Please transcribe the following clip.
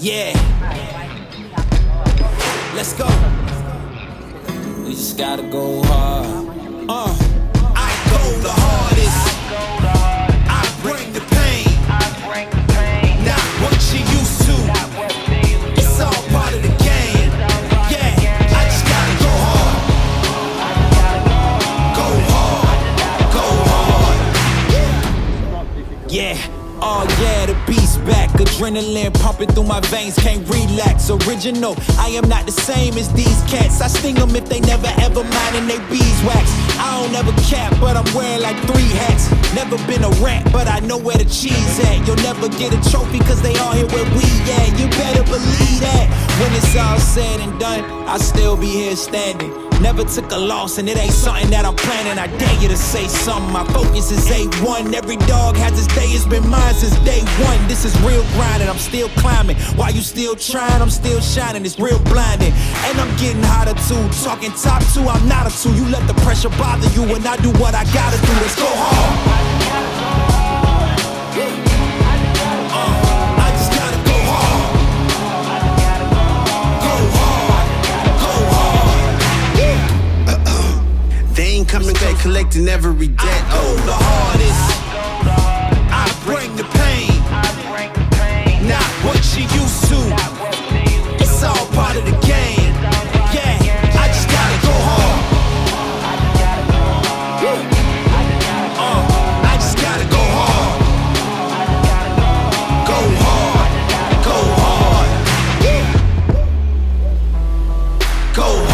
Yeah. Let's go. We just gotta go hard. I go the hardest. I bring the pain. Not what you used to. It's all part of the game. Yeah, I just gotta go hard. Go hard. Go hard. Yeah. Oh yeah, the beat's back, adrenaline pumping through my veins, can't relax, original, I am not the same as these cats, I sting them if they never ever mindin' they beeswax, I don't ever cap, but I'm wearing like 3 hats, never been a rat, but I know where the cheese at, you'll never get a trophy cause they all here where we at, you better believe that, when it's all said and done, I still be here standing, never took a loss and it ain't something that I'm planning, I dare you to say something, my focus is A1, every dog has his day, it's been mine since day 1, this is real grinding, I'm still climbing, while you still trying, I'm still shining, it's real blinding, and I'm getting hotter too, talking top 2, I'm not a 2, you let the pressure bother you, and I do what I gotta do, let's go hard. Coming back, collecting every debt. I go the hardest. I bring the pain. Not what you used to. It's all part of the game. Yeah, I just gotta go hard. I just gotta go hard. Go hard. Go hard. Go hard.